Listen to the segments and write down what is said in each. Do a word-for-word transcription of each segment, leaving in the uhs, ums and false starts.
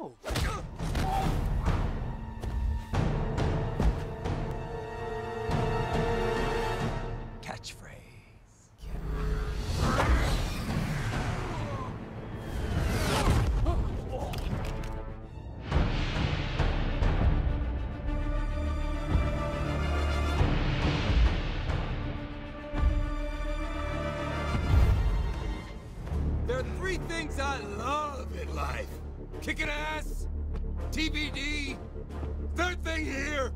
go? Things I love in life. Kicking ass, T B D, third thing here.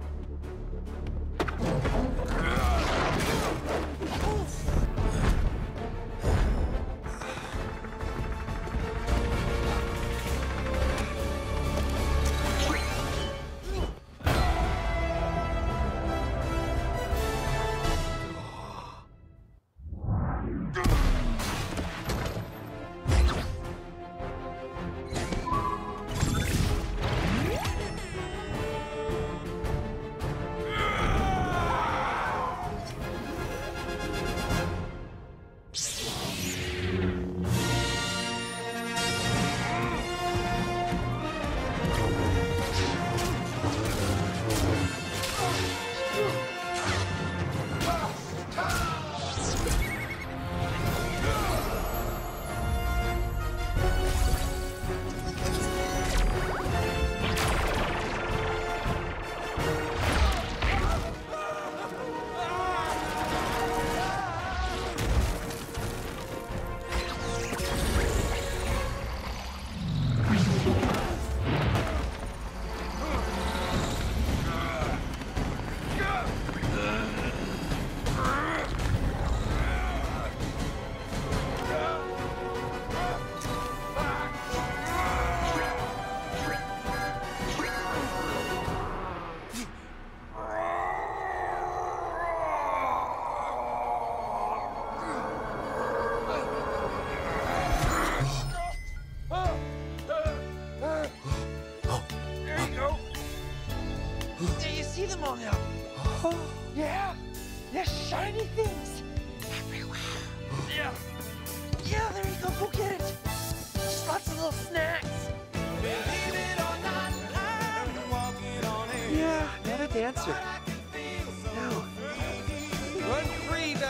Dancer.